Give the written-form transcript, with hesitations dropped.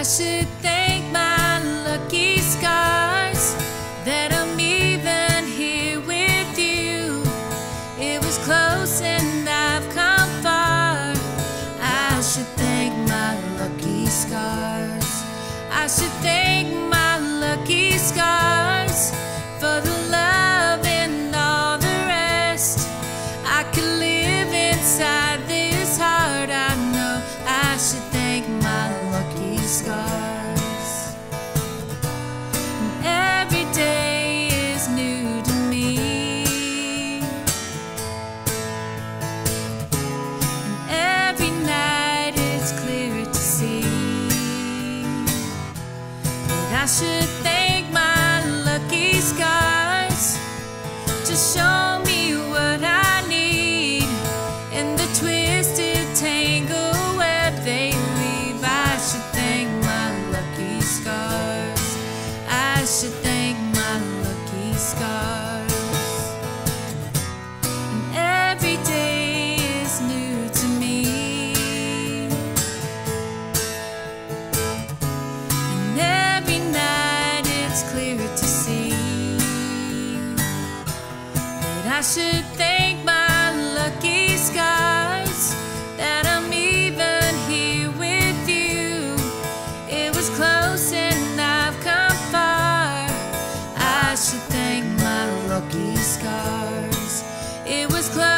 I should thank my lucky scars that I'm even here with you. It was close and I've come far. I should thank my lucky scars. I should thank my lucky scars for the love and all the rest. I could live inside this heart, I know. I should thank my lucky scars. And every day is new to me, and every night it's clearer to see. But I should thank my lucky scars to show me what I need. In the twisted tangle where they leave, I should thank my lucky scars. I should thank my lucky scars. And every day is new to me, and every night it's clearer to see. But I should thank my lucky scars that I'm even here with you. It was close and I've come far. I should thank my lucky scars. It was close.